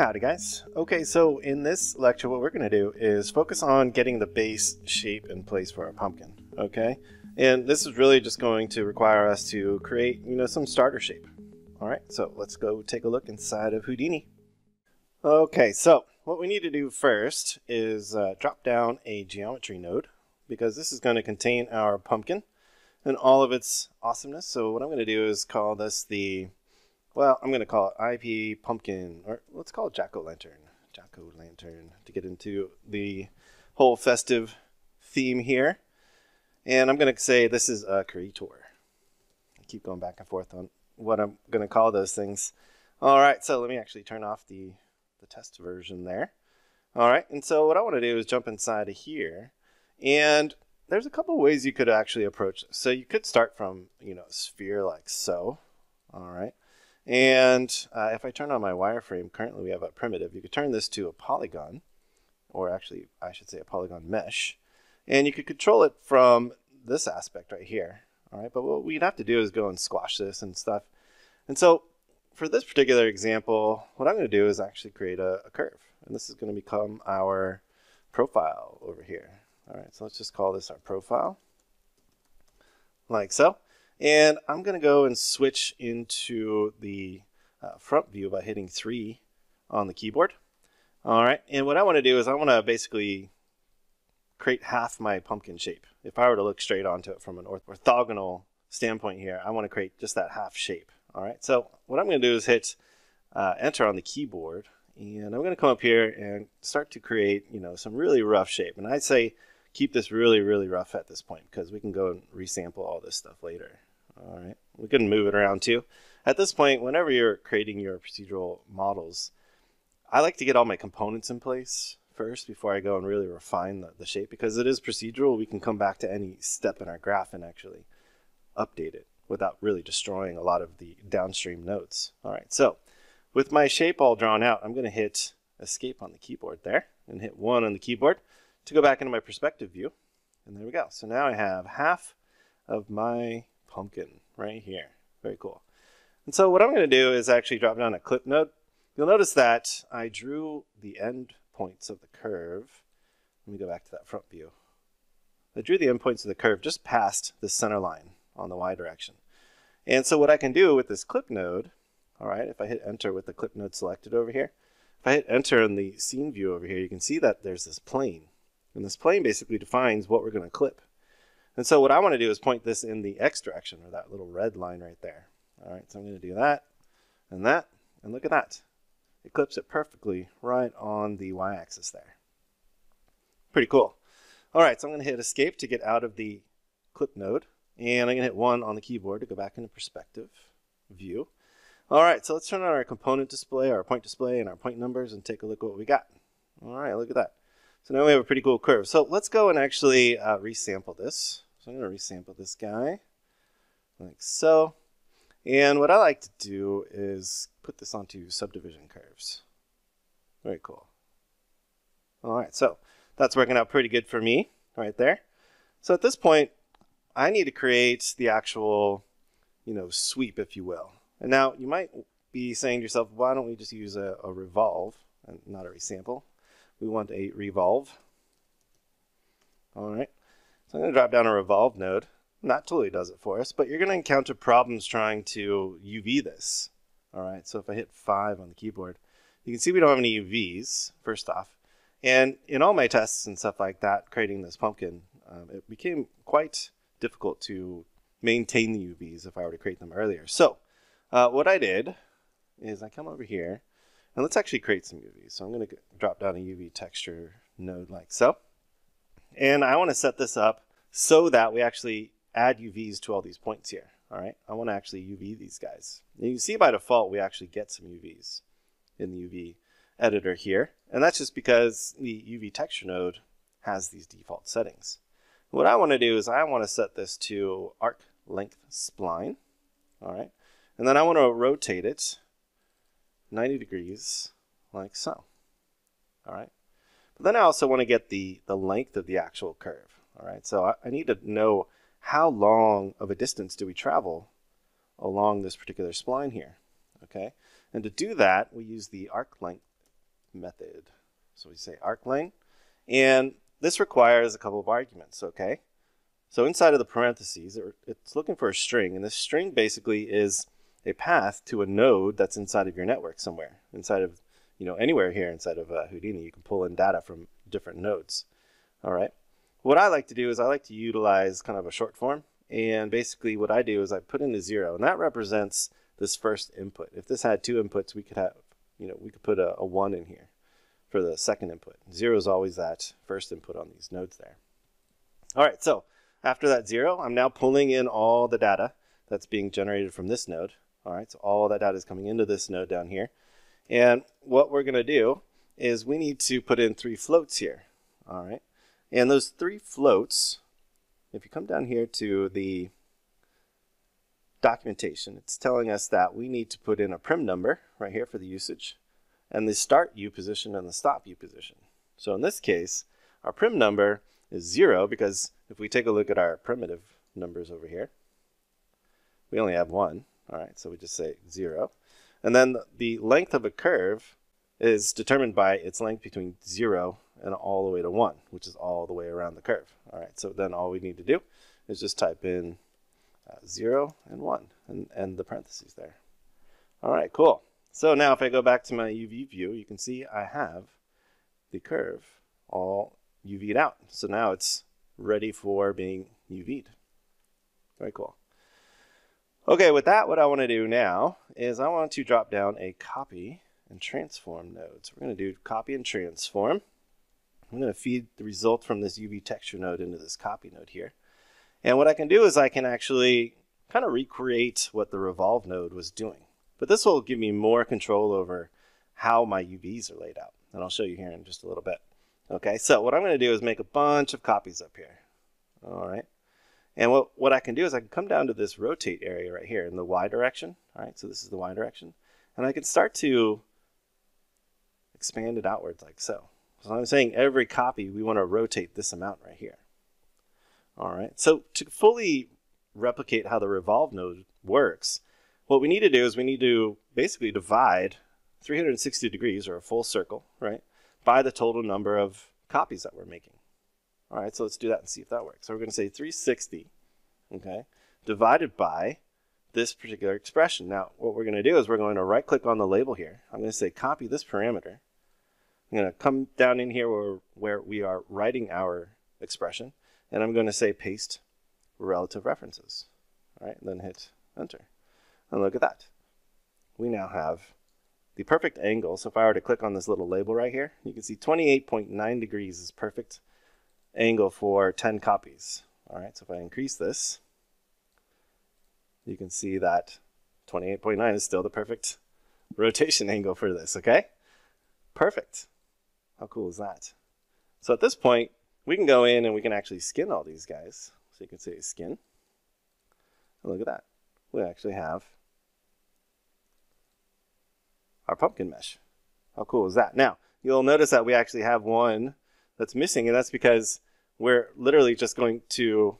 Howdy guys. Okay, so in this lecture what we're going to do is focus on getting the base shape in place for our pumpkin, okay? And this is really just going to require us to create, you know, some starter shape. All right, so let's go take a look inside of Houdini. Okay, so what we need to do first is drop down a geometry node, because this is going to contain our pumpkin and all of its awesomeness. So what I'm going to do is call this the, well, I'm going to call it IP Pumpkin, or let's call it Jack-O-Lantern. Jack-O-Lantern, to get into the whole festive theme here. And I'm going to say this is a creator. I keep going back and forth on what I'm going to call those things. All right, so let me actually turn off the test version there. All right, and so what I want to do is jump inside of here. And there's a couple ways you could actually approach this. So you could start from, you know, a sphere like so. All right. And if I turn on my wireframe, currently we have a primitive. You could turn this to a polygon, or actually I should say a polygon mesh. And you could control it from this aspect right here. All right, but what we'd have to do is go and squash this and stuff. And so for this particular example, what I'm going to do is actually create a curve. And this is going to become our profile over here. All right, so let's just call this our profile, like so. And I'm going to go and switch into the front view by hitting 3 on the keyboard. All right. And what I want to do is I want to basically create half my pumpkin shape. If I were to look straight onto it from an orthogonal standpoint here, I want to create just that half shape. All right. So what I'm going to do is hit enter on the keyboard. And I'm going to come up here and start to create, you know, some really rough shape. And I'd say keep this really, really rough at this point, because we can go and resample all this stuff later. All right, we can move it around too. At this point, whenever you're creating your procedural models, I like to get all my components in place first before I go and really refine the shape, because it is procedural. We can come back to any step in our graph and actually update it without really destroying a lot of the downstream nodes. All right, so with my shape all drawn out, I'm going to hit escape on the keyboard there and hit 1 on the keyboard to go back into my perspective view. And there we go. So now I have half of my pumpkin right here. Very cool. And so what I'm going to do is actually drop down a clip node. You'll notice that I drew the end points of the curve. Let me go back to that front view. I drew the end points of the curve just past the center line on the Y direction. And so what I can do with this clip node, all right, if I hit enter with the clip node selected over here, if I hit enter in the scene view over here, you can see that there's this plane. And this plane basically defines what we're going to clip. And so what I want to do is point this in the X direction, or that little red line right there. All right, so I'm going to do that, and look at that. It clips it perfectly right on the Y axis there. Pretty cool. All right, so I'm going to hit escape to get out of the clip node, and I'm going to hit 1 on the keyboard to go back into perspective view. All right, so let's turn on our component display, our point display, and our point numbers, and take a look at what we got. All right, look at that. So now we have a pretty cool curve. So let's go and actually resample this. So I'm going to resample this guy like so. And what I like to do is put this onto subdivision curves. Very cool. All right, so that's working out pretty good for me right there. So at this point, I need to create the actual, you know, sweep, if you will. And now you might be saying to yourself, why don't we just use a revolve and not a resample? We want a revolve. All right, so I'm going to drop down a revolve node. And that totally does it for us, but you're going to encounter problems trying to UV this. All right, so if I hit 5 on the keyboard, you can see we don't have any UVs, first off. And in all my tests and stuff like that, creating this pumpkin, it became quite difficult to maintain the UVs if I were to create them earlier. So what I did is I come over here. And let's actually create some UVs. So I'm going to drop down a UV texture node like so. And I want to set this up so that we actually add UVs to all these points here. All right, I want to actually UV these guys. And you can see by default, we actually get some UVs in the UV editor here. And that's just because the UV texture node has these default settings. What I want to do is I want to set this to arc length spline. All right, and then I want to rotate it 90 degrees, like so. All right. But then I also want to get the length of the actual curve. All right. So I need to know how long of a distance do we travel along this particular spline here. Okay. And to do that, we use the arc length method. So we say arcline, and this requires a couple of arguments, okay? So inside of the parentheses, it's looking for a string, and this string basically is a path to a node that's inside of your network somewhere, inside of, you know, anywhere here inside of Houdini. You can pull in data from different nodes, all right? What I like to do is I like to utilize kind of a short form, and basically what I do is I put in a 0, and that represents this first input. If this had two inputs, we could have, you know, we could put a 1 in here for the second input. 0 is always that first input on these nodes there. All right, so after that 0, I'm now pulling in all the data that's being generated from this node. All right, so all that data is coming into this node down here. And what we're gonna do is we need to put in 3 floats here, all right? And those 3 floats, if you come down here to the documentation, it's telling us that we need to put in a prim number right here for the usage, and the start U position and the stop U position. So in this case, our prim number is 0, because if we take a look at our primitive numbers over here, we only have 1. All right, so we just say 0. And then the length of a curve is determined by its length between 0 and all the way to 1, which is all the way around the curve. All right, so then all we need to do is just type in 0 and 1 and the parentheses there. All right, cool. So now if I go back to my UV view, you can see I have the curve all UV'd out. So now it's ready for being UV'd. Very cool. Okay, with that, what I want to do now is I want to drop down a copy and transform node. So we're going to do copy and transform. I'm going to feed the result from this UV texture node into this copy node here. And what I can do is I can actually kind of recreate what the revolve node was doing. But this will give me more control over how my UVs are laid out. And I'll show you here in just a little bit. Okay, so what I'm going to do is make a bunch of copies up here. All right. And what I can do is I can come down to this rotate area right here in the Y direction. All right, so this is the Y direction. And I can start to expand it outwards like so. So I'm saying every copy, we want to rotate this amount right here. All right, so to fully replicate how the revolve node works, what we need to do is we need to basically divide 360 degrees, or a full circle, right, by the total number of copies that we're making. All right, so let's do that and see if that works. So we're going to say 360, okay, divided by this particular expression. Now, what we're going to do is we're going to right-click on the label here. I'm going to say copy this parameter. I'm going to come down in here where we are writing our expression, and I'm going to say paste relative references. All right, and then hit enter. And look at that. We now have the perfect angle. So if I were to click on this little label right here, you can see 28.9 degrees is perfect angle for 10 copies. All right, so if I increase this, you can see that 28.9 is still the perfect rotation angle for this, okay? Perfect. How cool is that? So at this point, we can go in and we can actually skin all these guys. So you can say skin. And look at that. We actually have our pumpkin mesh. How cool is that? Now, you'll notice that we actually have one that's missing, and that's because we're literally just going to,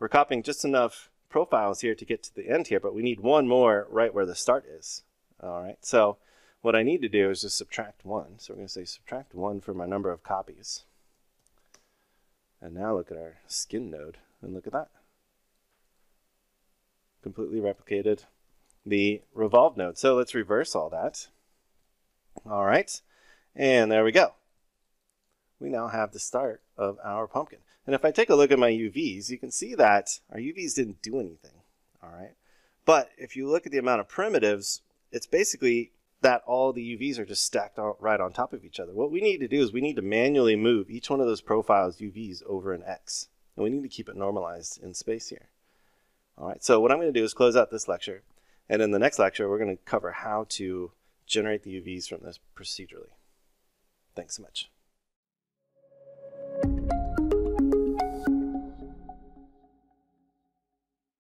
we're copying just enough profiles here to get to the end here, but we need one more right where the start is. All right, so what I need to do is just subtract 1. So we're going to say subtract 1 from our number of copies. And now look at our skin node, and look at that. Completely replicated the revolve node. So let's reverse all that. All right, and there we go. We now have the start of our pumpkin. And if I take a look at my UVs, you can see that our UVs didn't do anything, all right? But if you look at the amount of primitives, it's basically that all the UVs are just stacked right on top of each other. What we need to do is we need to manually move each one of those profiles UVs over an X, and we need to keep it normalized in space here. All right, so what I'm going to do is close out this lecture, and in the next lecture, we're going to cover how to generate the UVs from this procedurally. Thanks so much.